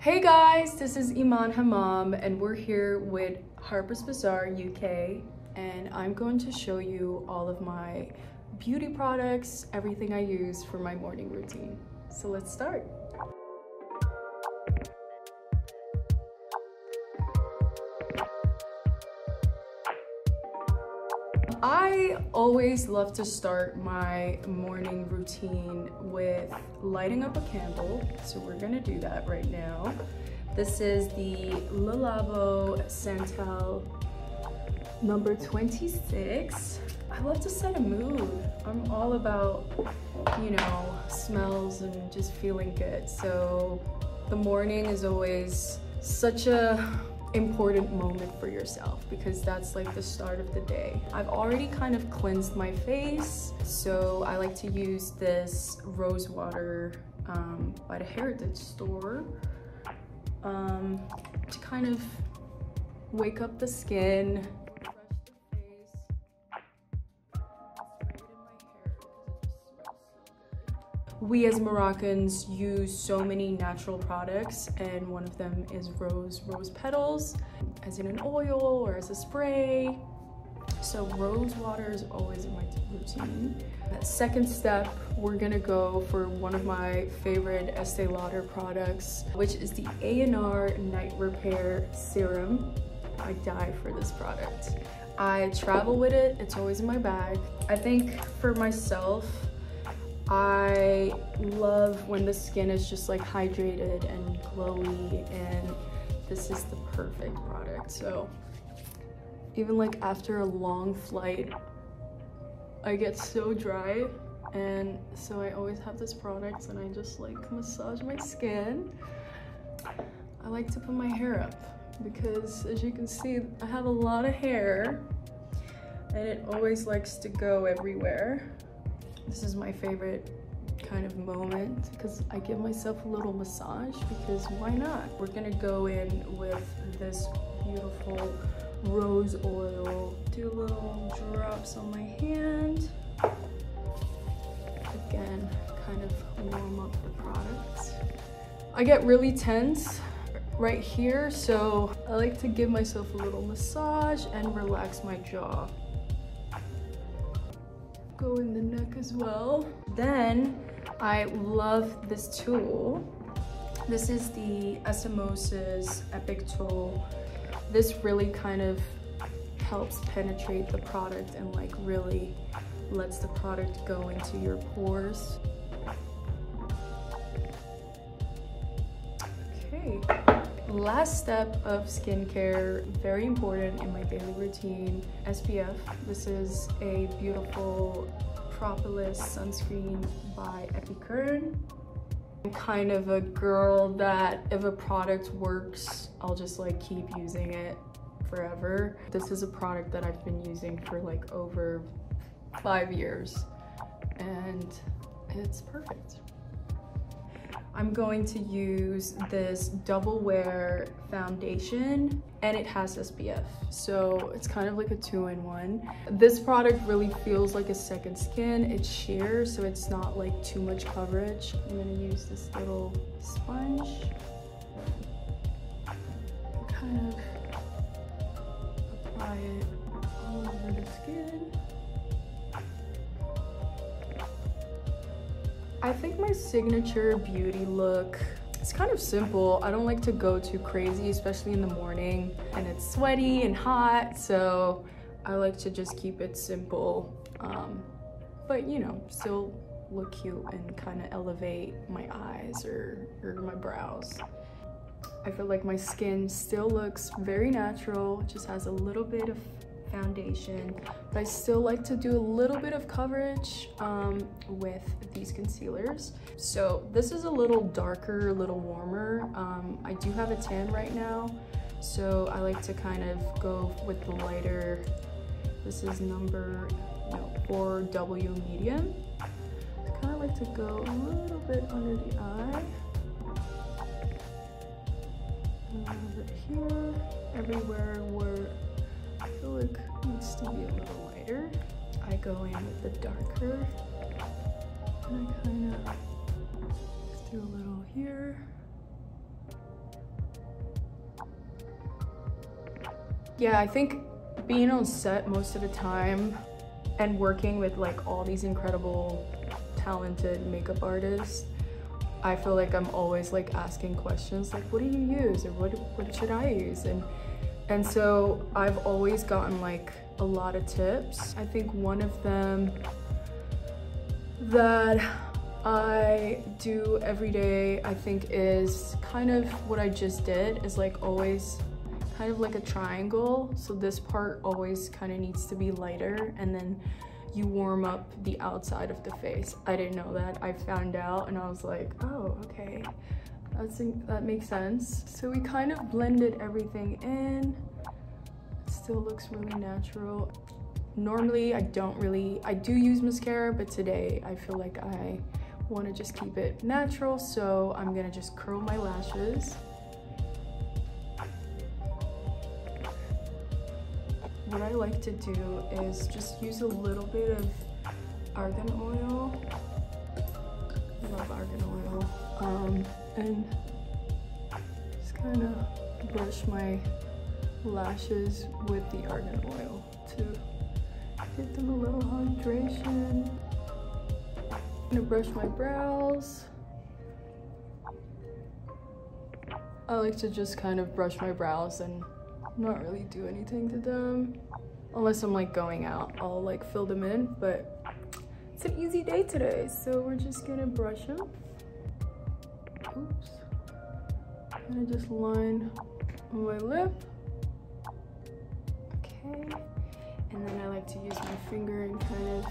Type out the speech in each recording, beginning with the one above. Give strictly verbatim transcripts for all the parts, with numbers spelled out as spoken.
Hey guys, this is Imaan Hammam and we're here with Harper's Bazaar U K, and I'm going to show you all of my beauty products, everything I use for my morning routine. So let's start. I always love to start my morning routine with lighting up a candle, so we're gonna do that right now. This is the Diptyque Santal number twenty-six. I love to set a mood. I'm all about, you know, smells and just feeling good. So the morning is always such a important moment for yourself because that's like the start of the day. I've already kind of cleansed my face, so I like to use this rose water um, by the Heritage Store um, to kind of wake up the skin. We as Moroccans use so many natural products, and one of them is rose rose petals, as in an oil or as a spray. So rose water is always in my routine. Second step, we're gonna go for one of my favorite Estée Lauder products, which is the A N R Night Repair Serum. I die for this product. I travel with it, it's always in my bag. I think for myself, I love when the skin is just like hydrated and glowy, and this is the perfect product. So even like after a long flight, I get so dry, and so I always have this product and I just like massage my skin. I like to put my hair up because, as you can see, I have a lot of hair and it always likes to go everywhere. This is my favorite kind of moment because I give myself a little massage, because why not? We're gonna go in with this beautiful rose oil. Do little drops on my hand. Again, kind of warm up the product. I get really tense right here, so I like to give myself a little massage and relax my jaw. Go in the neck as well. Then I love this tool. This is the Osmosis Epic Tool. This really kind of helps penetrate the product and like really lets the product go into your pores. Okay, last step of skincare, very important in my daily routine, S P F. This is a beautiful propolis sunscreen by Epicuron. I'm kind of a girl that if a product works, I'll just like keep using it forever. This is a product that I've been using for like over five years and it's perfect. I'm going to use this Double Wear foundation, and it has S P F, so it's kind of like a two in one. This product really feels like a second skin. It's sheer, so it's not like too much coverage. I'm gonna use this little sponge, kind of apply it all over the skin. I think my signature beauty look, it's kind of simple. I don't like to go too crazy, especially in the morning, and it's sweaty and hot, so I like to just keep it simple, um, but you know, still look cute and kind of elevate my eyes or, or my brows. I feel like my skin still looks very natural, just has a little bit of foundation, but I still like to do a little bit of coverage um, with these concealers. So this is a little darker, a little warmer. Um, I do have a tan right now, so I like to kind of go with the lighter. This is number no, four W medium. I kind of like to go a little bit under the eye. A little bit here, everywhere where I feel like it needs to be a little lighter. I go in with the darker, and I kind of do a little here, yeah, I think being on set most of the time and working with like all these incredible, talented makeup artists, I feel like I'm always like asking questions like, what do you use? Or what, what should I use? And, and so I've always gotten like a lot of tips. I think one of them that I do every day, I think, is kind of what I just did, is like always kind of like a triangle. So this part always kind of needs to be lighter, and then you warm up the outside of the face. I didn't know that. I found out and I was like, oh, okay, that's, that makes sense. So we kind of blended everything in. It still looks really natural. Normally I don't really, I do use mascara, but today I feel like I want to just keep it natural, so I'm gonna just curl my lashes. What I like to do is just use a little bit of argan oil. I love argan oil. Um, and just kind of brush my lashes with the argan oil to give them a little hydration. I'm gonna brush my brows. I like to just kind of brush my brows and not really do anything to them. Unless I'm like going out, I'll like fill them in, but it's an easy day today, so we're just gonna brush them. Oops. I'm gonna just line my lip. Okay. And then I like to use my finger and kind of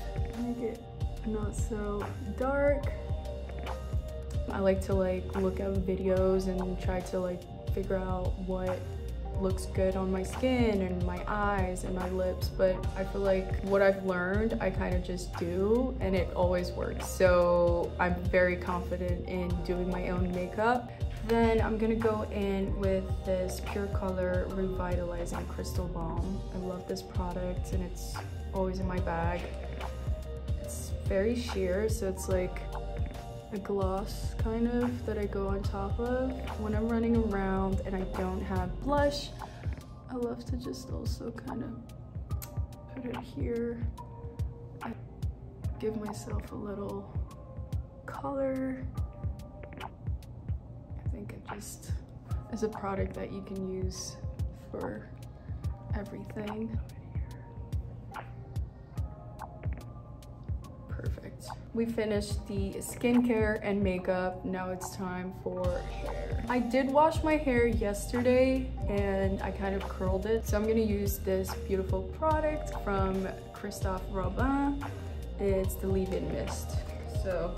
make it not so dark. I like to like look at videos and try to like figure out what looks good on my skin and my eyes and my lips, but I feel like what I've learned, I kind of just do, and it always works. So I'm very confident in doing my own makeup. Then I'm gonna go in with this Pure Color Revitalizing Crystal Balm. I love this product and it's always in my bag. It's very sheer, so it's like a gloss kind of that I go on top of when I'm running around and I don't have blush. I love to just also kind of put it here. I give myself a little color. I think it just is a product that you can use for everything. We finished the skincare and makeup. Now it's time for hair. I did wash my hair yesterday and I kind of curled it. So I'm gonna use this beautiful product from Christophe Robin. It's the leave-in mist. So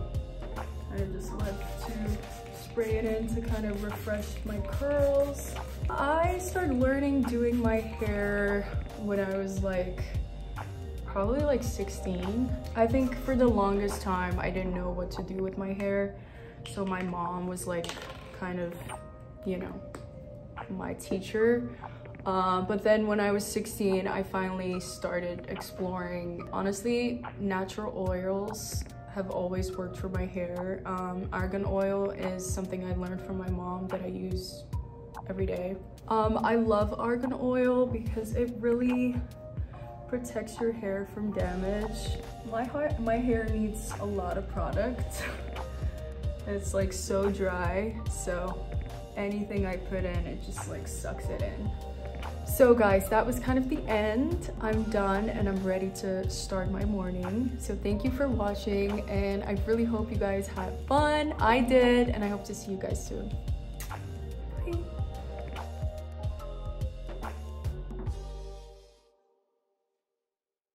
I just love to spray it in to kind of refresh my curls. I started learning doing my hair when I was like probably like sixteen. I think for the longest time, I didn't know what to do with my hair. So my mom was like, kind of, you know, my teacher. Uh, but then when I was sixteen, I finally started exploring. Honestly, natural oils have always worked for my hair. Um, argan oil is something I learned from my mom that I use every day. Um, I love argan oil because it really protects your hair from damage. My, heart, my hair needs a lot of product. It's like so dry, so anything I put in, it just like sucks it in. So guys, that was kind of the end. I'm done and I'm ready to start my morning. So thank you for watching and I really hope you guys had fun. I did, and I hope to see you guys soon. Bye.